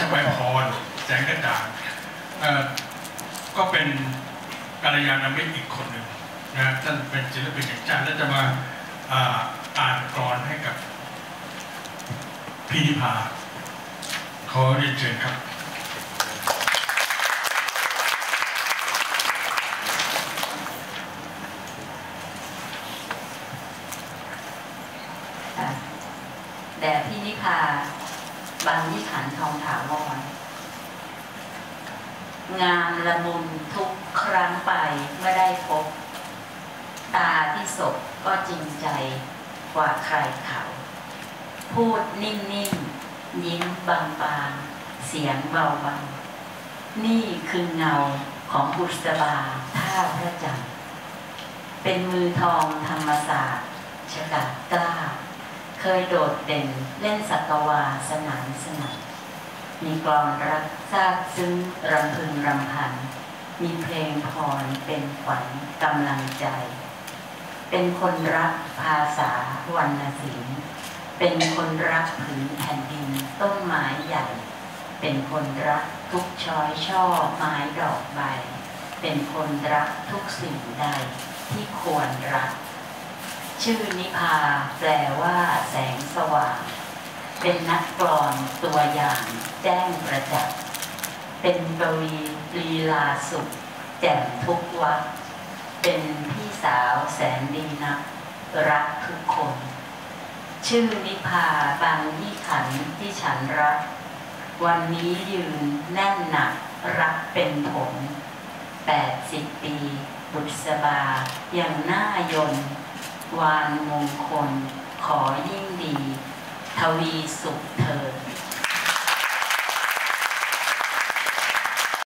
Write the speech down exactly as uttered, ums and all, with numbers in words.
ชวัยพรแสงกระจ่างก็เป็นกัลยาณมิตรอีกคนหนึ่งนะท่านเป็นศิลปินแห่งชาติและจะมาอ่านกลอนให้กับพี่นิพาขอเรียนเชิญครับแด่พี่นิพาบางนิขันธ์ทองถาวรงามละมุนทุกครั้งไปเมื่อได้พบตาที่สบก็จริงใจกว่าใครเขาพูดนิ่งๆยิ้มบางๆเสียงเบาๆนี่คือเงาของบุษบาท่าพระจันทร์เป็นมือทองธรรมศาสตร์ฉกาจกล้าเคยโดดเด่นเล่นสักวาสนานสนานมีกลอนรักซาบซึ้งรำพึงรำพันมีเพลงพรเป็นขวัญกำลังใจเป็นคนรักภาษาวรรณศิลป์เป็นคนรักผืนแผ่นดินต้นไม้ใหญ่เป็นคนรักทุกช้อยช่อไม้ดอกใบเป็นคนรักทุกสิ่งใดที่ควรรักชื่อนิพาแปลว่าแสงสว่างเป็นนักกลอนตัวอย่างแจ้งประจักษ์เป็นกวีลีลาสุขแจ่มทุกวักเป็นพี่สาวแสนดีนักรักทุกคนชื่อนิพาบางยี่ขันที่ฉันรักวันนี้ยืนแน่นหนักรักเป็นผมแปดสิบปีบุษบาอย่างหน้ายนวานมงคลขอยิ่งดีทวีสุข